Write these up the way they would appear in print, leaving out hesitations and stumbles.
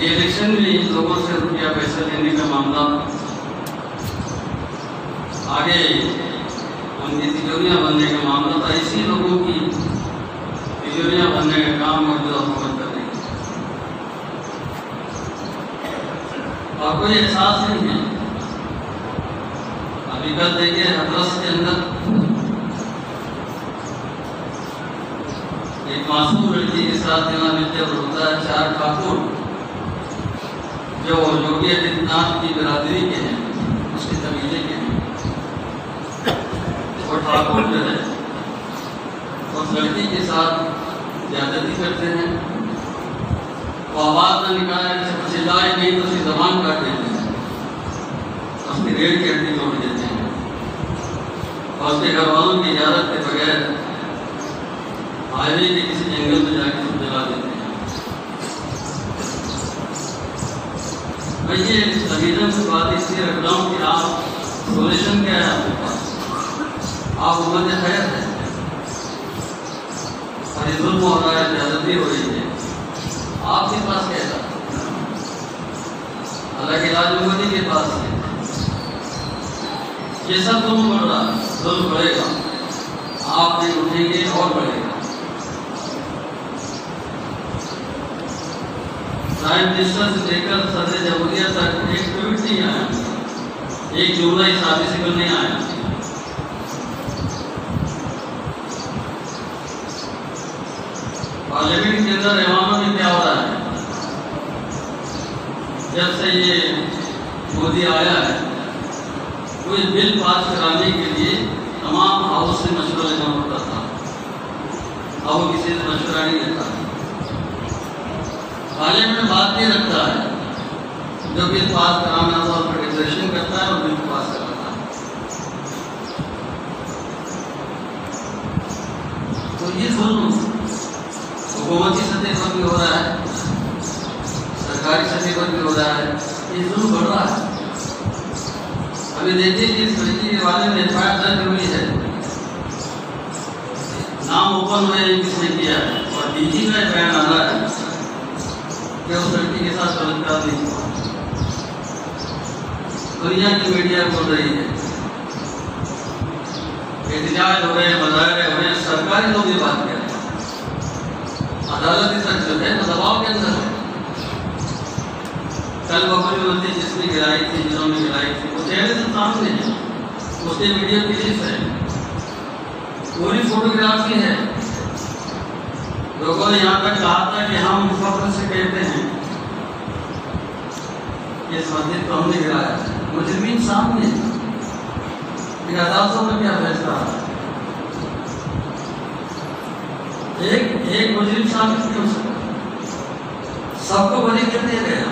ये इलेक्शन में लोगों से रुपया पैसा लेने का मामला आगे उनकी तिजोरियाँ बनने का मामला था। इसी लोगों की तिजोरियाँ बनने का काम मौजूदा हुकूमत कर रही है और कोई एहसास नहीं है। अभी कल देखे हथरस के अंदर एक मासूम लड़की के साथ यहाँ मिलते होता है चार ठाकुर जो योगी आदित्यनाथ की बिरादरी के हैं, उसके कबीले के हैं। और ठाकुर जो है उस लड़की के साथ ज्यादती करते हैं, वो आवाज़ न निकाले चिल्लाए नहीं तो उसे जबान काट देते हैं, उसकी रेड़ की हड्डी तोड़ देते हैं और उसके घर वालों की इजाजत के बगैर हाईवे के किसी जंगल में जाकर जला देते हैं। ये संवेदन से बात इसलिए रख रहा हूँ कि आप सोल्यूशन क्या है आपके पास, आप उम्र खैर है और ये जुल्म हो रहा है, ज्यादती हो रही है, आपके पास क्या है? हालांकि इलाज मोदी के पास है। ये सब जुल्म बढ़ रहा है, जुल्म बढ़ेगा, आप नहीं उठेंगे और बढ़ेगा। प्राइम मिनिस्टर से लेकर सदर जमहूरिया तक एक ट्वीट नहीं आया, एक जुमला इस आदमी से नहीं आया। पार्लियामेंट के अंदर रहवानों में क्या हो रहा है? जब से ये मोदी आया है कोई बिल पास कराने के लिए तमाम हाउस से मशवरा लेना पड़ता था, अब वो किसी से मशवरा नहीं लेता। पार्लियामेंट में बात नहीं रखता है, जो बिल पास कराना हो उस पर डिक्लेरेशन करता है और बिल पास कराता है। तो ये जुल्म हुकूमती सतह पर भी हो रहा है, सरकारी सतह पर भी हो रहा है, ये जुल्म बढ़ रहा है। अभी देखिए कि इस लड़की के बारे में एफआईआर दर्ज हुई है, नाम ओपन हुए किसने किया है और डीजी का बयान आ रहा है उस लड़की के साथ बलात्कार नहीं हुआ। दुनिया की मीडिया बोल रही है, एहतजाज हो रहे हैं, मुजाहरे हो रहे हैं, सरकारी लोग ये बात कर रहे हैं, अदालत इस सच है तो दबाव के अंदर है। कल बबरी मंदिर जिसने गिराई थी, जिन्होंने गिराई थी, वो चेहरे से सामने है, उसके वीडियो क्लिप है, पूरी फोटोग्राफी है। लोगों ने यहाँ तक कहा था कि हम फख्र से कहते हैं ये मस्जिद को हमने गिराया, मुजरिम सामने है, अदालतों में क्या फैसला है? एक मुजरिम सामने क्यों हो सकता? सबको बरी कर दिया गया।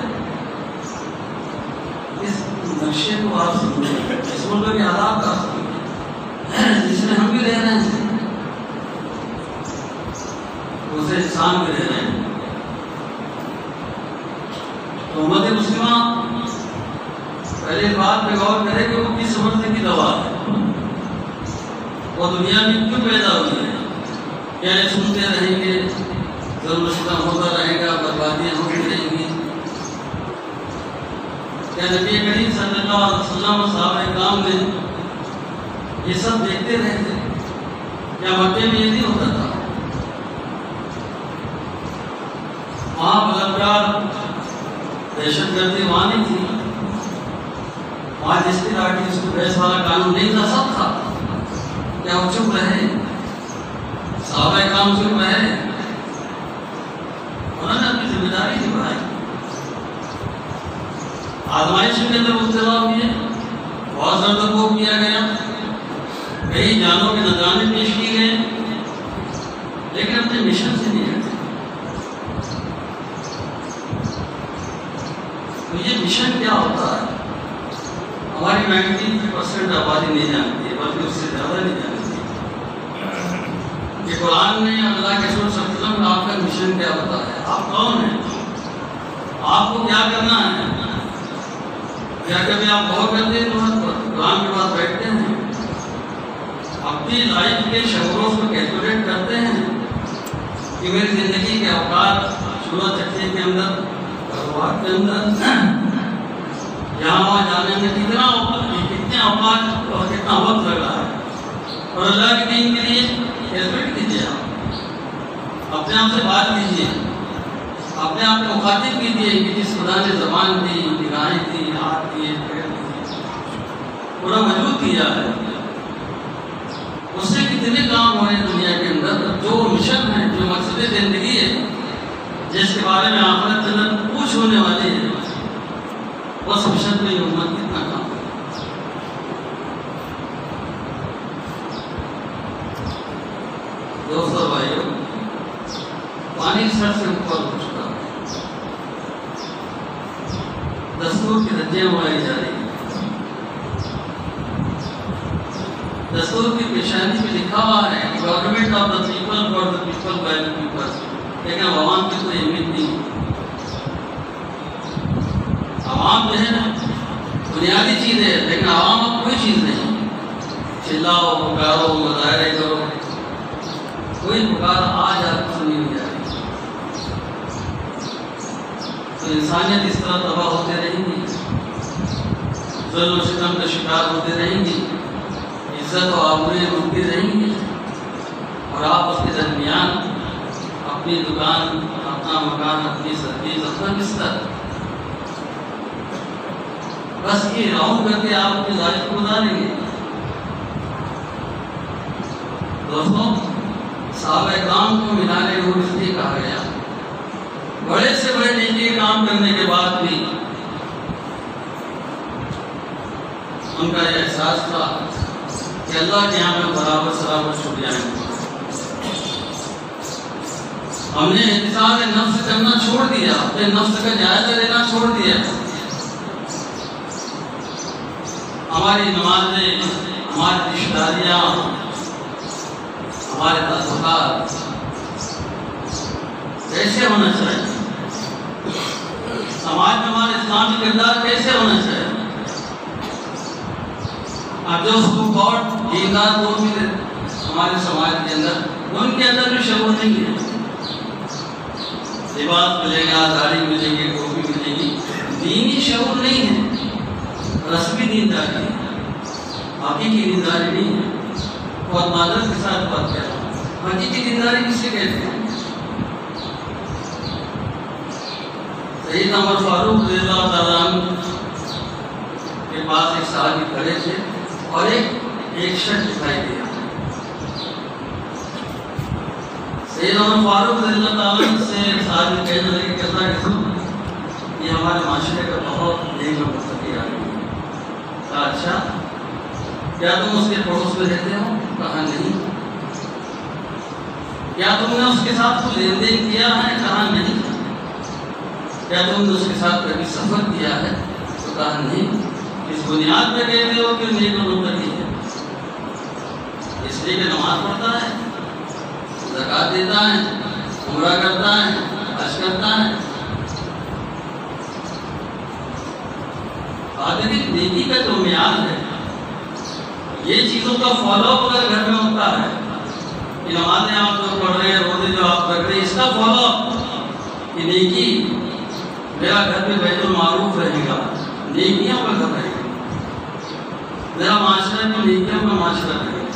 इस नक्शे को आप समझें, इस मुल्क में आदाब का समझें जिसमें हम भी रह रहे हैं, उसे इंसान भी रह रहे हैं। तो उम्मत मुस्लिमा पहले बात पे गौर करे कि वो किस उम्र से की दवा है और दुनिया में क्यों पैदा हुई है। क्या सुनते रहेंगे जरूरत होता रहेगा, बर्बादियाँ होती रहेंगी? क्या नबी करीम सल्लल्लाहु अलैहि वसल्लम और सहाबा-ए-किराम ने ये सब देखते रहते? क्या वाकई में ये नहीं होता था? वहाँ बलात्कार दहशत गर्दी वहाँ नहीं थी, वहाँ जिसकी लाठी उसको बहस वाला कानून नहीं था, सब था। क्या वो चुप रहे? साहब काम चुप रहे? उन्होंने अपनी जिम्मेदारी निभाई। आजमाइश के अंदर मुबतला हुए, बहुत दर्द को किया गया, कई जानों के नजराने पेश किए गए, लेकिन अपने मिशन से नहीं हटे। ये मिशन क्या होता है? हमारी 93% आबादी नहीं जानती है, बल्कि उससे ज़्यादा नहीं जानती कि कुरान ने अल्लाह के रसूल सल्लल्लाहु अलैहि वसल्लम ने आपका मिशन क्या बताया। आप कौन हैं? आपको क्या करना है? क्या कभी आप गौर करते हैं कुरान के पास बैठते हैं, अपनी लाइफ के शहरों को कैलकुलेट करते हैं कि मेरी ज़िंदगी के अवकात शुरू चक्की के अंदर औकात के अंदर यहाँ जाने में कितना औकात और कितना वक्त लगा है। और अल्लाह के दीन के लिए हेल्प कीजिए, आप अपने आप से बात कीजिए, अपने आप को मुखातिब कीजिए कि जिस खुदा ने जबान दी, निगाहें दी, हाथ दिए, पैर दिए, पूरा वजूद किया है, उससे कितने काम हो रहे हैं दुनिया के अंदर। जो मिशन है, जो मकसद ज़िंदगी है, जिसके बारे में आखिरत जन्नत पूछ होने वाली है, उस मिशन में उम्मत कितना काम है। दोस्तों भाइयों, पानी सर से ऊपर हो चुका, दस्तूर की धज्जियां उड़ाई जा रही हैं। दस्तूर की पेशानी में लिखा हुआ है government of the people for the people by the people, लेकिन आवाम की कोई उम्मीद नहीं। आवाम जो है ना बुनियादी चीज़ है, लेकिन आवाम अब कोई चीज़ नहीं। चिल्लाओ, पुकारो, मुजाहरे करो, कोई पुकार आज आपको सुनी नहीं जाएगी। तो इंसानियत इस तरह तबाह होते रहेंगी, जुल्म सितम का शिकार होते रहेंगी, इज्जत और आबरूएं उड़ती रहेंगी। और आप उसके दरमियान अपनी दुकान, अपना मकान, अपनी सर्विस, अपना बिस्तर, बस ये राउंड करके आप अपनी लाइफ को गुजारेंगे। दोस्तों, साहब काम को मिलाने को इसलिए कहा गया, बड़े से बड़े नेकी काम करने के बाद भी उनका यह एहसास था कि अल्लाह के यहाँ में बराबर सराबर शुक्रिया है। हमने इंतजार नफ्स करना छोड़ दिया, अपने नफ्स का जायजा लेना छोड़ दिया। हमारी नमाजें, हमारी रिश्तेदारियाँ, हमारे तस्वीर कैसे होना चाहिए, समाज में हमारे इस्लामी किरदार कैसे होना चाहिए। अब जो लोग मिले हमारे समाज के अंदर, उनके अंदर भी शबूर नहीं है। लिबास मिलेगा, दाढ़ी मिलेगी, टोपी मिलेगी, दीनी शबूर नहीं है। रस्मी दीनदारी है, हकीकी दीनदारी नहीं है। और मादर के साथ बात कर रहा हूँ, हकीकी दीनदारी किसे कहते हैं। सईद अमर फारूक के पास एक साहब खड़े थे और एक शख्स दिखाई दिया। सईद अमर फारूक से साहब कहने लगे कि अल्लाह ये हमारे माशरे का बहुत नेक और मुस्तफी आदमी है। कहा अच्छा, क्या तुम उसके पड़ोस में रहते हो? कहा नहीं। क्या तुमने उसके साथ कुछ लेन देन किया है? कहा नहीं। क्या तुमने उसके साथ कभी सफर किया है? तो कहा नहीं। इस बुनियाद पर कहते हो कि नेक मुत्तकी है, इसलिए कि नमाज पढ़ता है, ज़कात देता है, उम्रा करता है, हज करता है। आदमी नेकी का जो मियार है, ये चीज़ों का फॉलोअप अगर घर में होता है कि नमाजें आप लोग पढ़ रहे हैं, रोजे जो आप रख रहे हैं, इसका फॉलोअप कि नेकी मेरा घर में बैतुल मारूफ रहेगा, नेकियों का घर रहेगा, मेरा माशरा में नेकियों का माशरा रहेगा।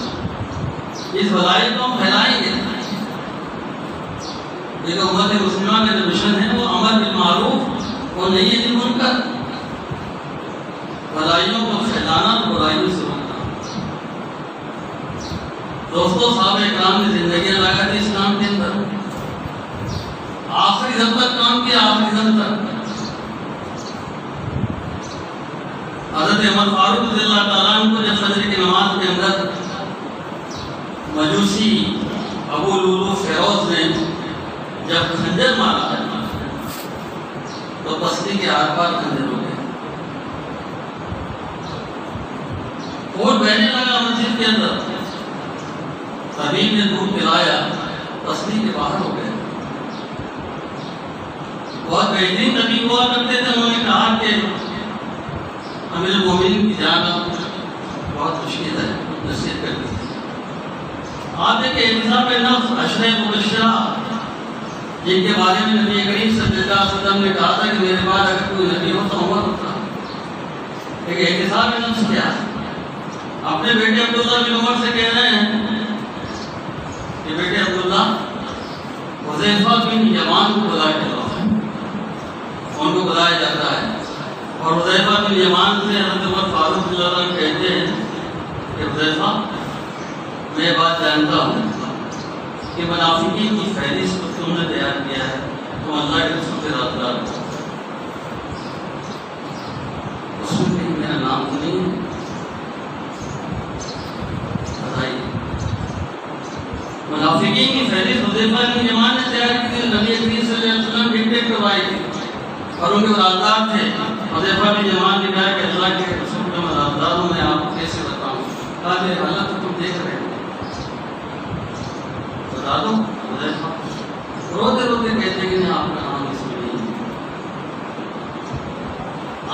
इस भलाई को हम फैलाएंगे। लेकिन उम्मत मुस्लिमा का जो मिशन है वो अमर बिल मारूफ और नही अनिल मुनकर, भलाइयों को फैलाना, बुराइयों से रोकना। दोस्तों, साहब इकराम ने जिंदगी लगा दी इस काम के अंदर। आखिरी दम तक काम किया, आखिरी दम तक। हज़रत उमर फारूक रज़ियल्लाहु तआला अन्हु को जब फजर की नमाज के अंदर मजूसी अबू लूलू फ़िरौज़ ने जब खंजर मारा तो पसली के आर पार खंजर हो गए, खून बहने लगा मस्जिद के अंदर। तबीब ने दूध पिलाया, पसली के बाहर हो गए। बहुत बेहतरीन तबीब हुआ करते थे, उन्होंने कहा कि अमीरुल मोमिनीन की जान बहुत मुश्किल है, नसीहत कर दी। आप देखिए, इंसान में नफ्स अशरे मुबशरा जिनके बारे में नबी करीम सल्लल्लाहु अलैहि वसल्लम ने कहा था कि मेरे बाद अगर कोई नबी हो तो उमर होता है। एक एहतिसाब इल्म से क्या अपने बेटे अब्दुल्लाह बिन उमर से कह रहे हैं कि बेटे अब्दुल्लाह हुज़ैफा बिन यमान को बुलाया जाता है, उनको बुलाया जाता है और हुज़ैफा बिन यमान से हज़रत उमर फारूक रज़ियल्लाहु अन्हु कहते हैं कि हुज़ैफा मैं बात जानता हूँ कि मुनाफिकी की फहरिस्त को तुमने तैयार किया है, तुम अल्लाह के सबसे राज़दार हो। उसमें मेरा नाम तो नहीं बताइए। मुनाफिकी की फहरिस्त हुज़ैफा बिन यमान ने तैयार की, नबी अकरम सल्लल्लाहु अलैहि वसल्लम डिक्टेट करवाई थी और उनके राज़दार थे। हुज़ैफा बिन यमान ने कहा कि अल्लाह के रसूल के मैं राज़दार हूँ, मैं आपको कैसे बताऊँ। कहा मेरे हालत तो तुम देख रहे हो, बता दो। हुज़ैफा रोते रोते कहते कि नहीं आपका नाम इसमें नहीं है।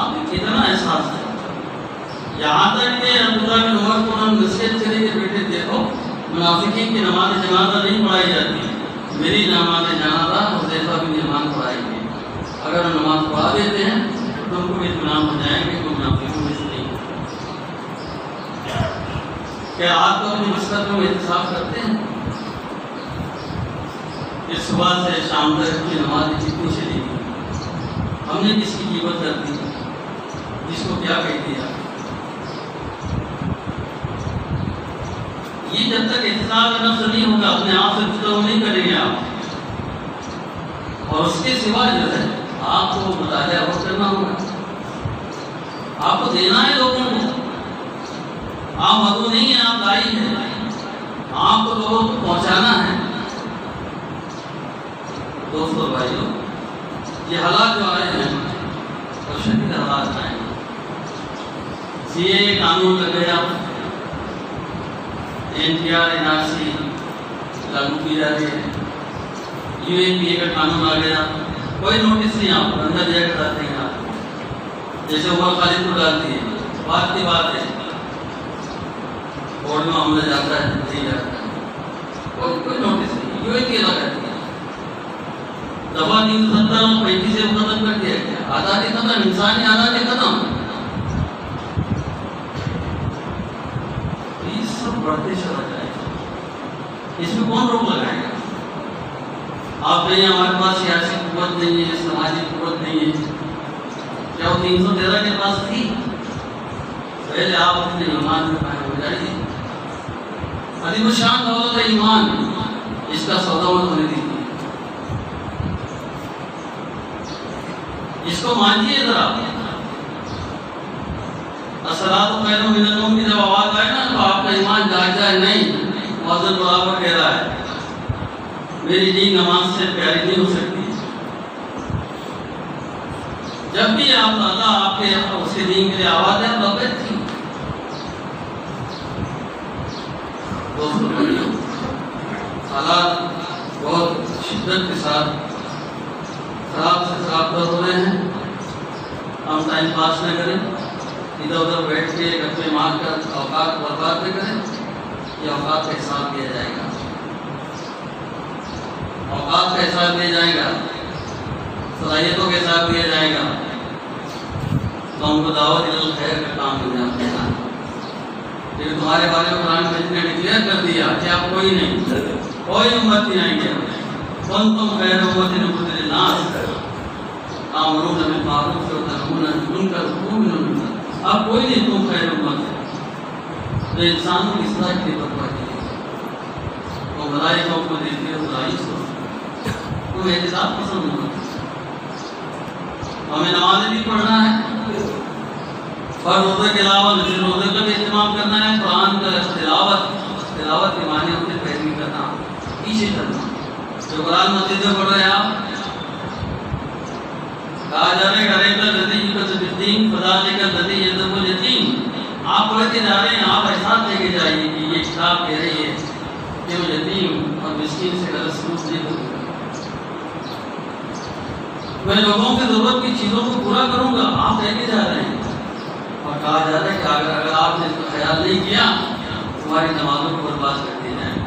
आपको कितना एहसास है, यहाँ तक कि अब्दुल्लाह बिन उमर को हम नसीहत करें कि बेटे देखो मुनाफिकीन की नमाज जनाजा नहीं पढ़ाई जाती, मेरी नमाज जनाजा हुज़ैफा बिन यमान पढ़ाई। अगर हम नमाज पढ़ा देते हैं तो हमको इत्मीनान हो जाएंगे कि मुनाफिकों में से नहीं है। क्या आप तो अपनी मसलत में इंसाफ करते हैं? इस सुबह से शाम तक की नमाज कितनी चली, हमने किसकी कीमत कर दी, जिसको क्या कह दिया। ये जब तक इंसाफ नफ्स नहीं होगा अपने आप से गुज़र नहीं करेंगे आप। और उसके सिवा जो है आपको मुतालिया और करना होगा, आपको देना है लोगों को। आप मधु नहीं है, आप दाई हैं, आपको लोगों को पहुंचाना है। दोस्तों भाइयों, ये हालात जो आए हैं और शदीद हालात आए हैं, सीए कानून लग गया, NPR NRC लागू की जा रही है, UNPA का कानून आ गया, कोई नोटिस नहीं, आपको अंदर जाकर डालते हैं। आप जैसे उमर खालिद को डालती है, बात की बात है, कोर्ट में हमला जाता है, नहीं जाता है, कोई नोटिस नहीं। UNPA लगा दिया, दफा 375 से खत्म कर दिया गया, आज़ादी खत्म, इंसानी आज़ादी खत्म। ये सब बढ़ते चला जाएगा, इसमें कौन रोक लगाएगा। आप नहीं, हमारे पास सियासी कुव्वत नहीं है, सामाजिक कुव्वत नहीं है। क्या वो 313 के पास थी? पहले आप अपने ईमान में कायम हो जाइए। अजीम शान दौलत है ईमान, इसका सौदा मत होने दीजिए, इसको मानिए। जरा असलातु खैरुम मिनन नौम की जब आवाज़ आए ना तो आपका ईमान जाग जाए। नहीं, मौजूद बराबर कह रहा है मेरी दी नमाज से प्यारी नहीं हो सकती। जब भी आप दादा आपके उसके दीन के लिए आवाज है बबैत थी। दोस्तों, हालात बहुत शिद्दत के साथ खराब से खराब हो रहे हैं। हम टाइम पास न करें, इधर उधर बैठ के गप्पे मार कर औकात बर्बाद न करें। यह औकात का हिसाब दिया जाएगा, औकात का हिसाब दिया जाएगा, सलाहियतों के हिसाब दिया जाएगा। तो हमको दावत इल खैर का काम अंजाम देना है। लेकिन तुम्हारे बारे में कुरान मजीद ने डिक्लेयर कर दिया कि आप कोई नहीं, कोई उम्मत नहीं आएंगे। कुंतुम खैर उम्मतिन उखरिजत लिन्नास तामरूना बिल मारूफ व तनहूना अनिल मुनकर व आप कोई नहीं, तुम खैर उम्मत है। तो इंसानों की इस्लाह की परवाह कीजिए, वो भलाई को आपको देती है, भलाई सोच पसंद। हमें नमाज भी पढ़ना है, रोज़े के अलावा रोज़े का भी इस्तेमाल करना है, कुरान का तिलावत के माने अपने पैरवी करना, पीछे करना। जो कुरान मस्जिद में पढ़ रहे हैं आप, कहा जा रहे आप पढ़ते जा रहे हैं। आप एहसास लेके जाइए कि ये किताब कह रही है कि वो यतीम और मिस्किन से गलत सूझ नहीं होती। मैं लोगों की जरूरत की चीज़ों को पूरा करूंगा, आप लेके जा रहे हैं। और कहा जा रहा है कि अगर आपने इसका ख्याल नहीं किया तुम्हारी नमाजों को बर्बाद कर दी जाएगी।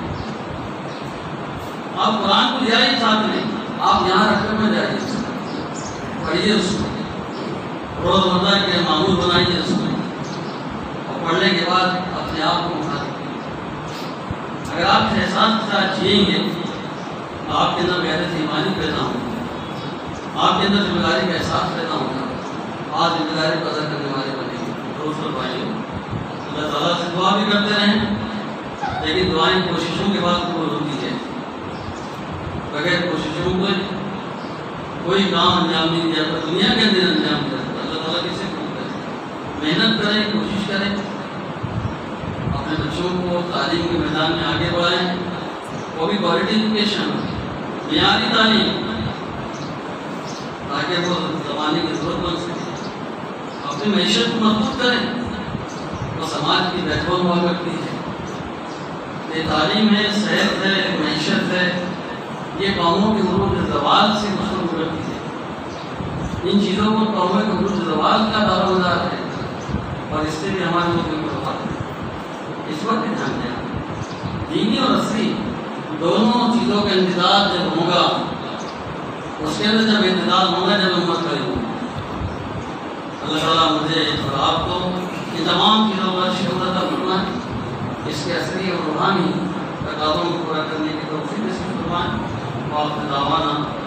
आप कुरान को ले आइए साथ में आप यहाँ रखे हुए जाइए, पढ़िए उसको, रोजमर्रा के मामूल बनाइए उसको, और पढ़ने के बाद अपने आप को उठा दीजिए। अगर आप एहसान के साथ जिएंगे तो आपके अंदर गैरत ईमानी पैदा होगी, आपके अंदर जिम्मेदारी का एहसास पैदा होगा, आप जिम्मेदारी पैदा करने वाले बनेंगे। दोस्तों भाइयों, अल्लाह ताला से दुआ भी करते रहें, लेकिन दुआएं कोशिशों के बाद कबूल होती है। बगैर कोशिशों के कोई काम अंजाम नहीं दिया, पर दुनिया के अंदर अंजाम दिया। अल्लाह ताला किसे कबूल करे? मेहनत करें, कोशिश करें, अपने बच्चों को तालीम के मैदान में आगे बढ़ाएं, वो भी क्वालिटी एजुकेशन, बुनियादी तालीम, ताकि वो ज़माने की ज़रूरत बन सके। अपनी मैशत को मजबूत करें, वो समाज की बैठक हुआ करती है। ये तालीम है, सेहत है, मैशत है, ये गाँवों के उर्व जवाल से मशरूफ करती है। इन चीज़ों को गाँवों के उर्व जवाल का दारोमदार है, और इससे भी हमारे लोगों को प्रभाव है। इस वक्त ध्यान दें, दीनी और असली दोनों चीज़ों का इंतजाम जब होगा, उसके अंदर जब इंतजाम होगा, जब उम्मत करेंगे। अल्लाह ताला मुझे और आपको इन तमाम चीज़ों का शऊर अता फरमाए, इसके असली और रूहानी तकाज़ों को पूरा करने की तौफीक नसीब फरमाए। वाह दावाना।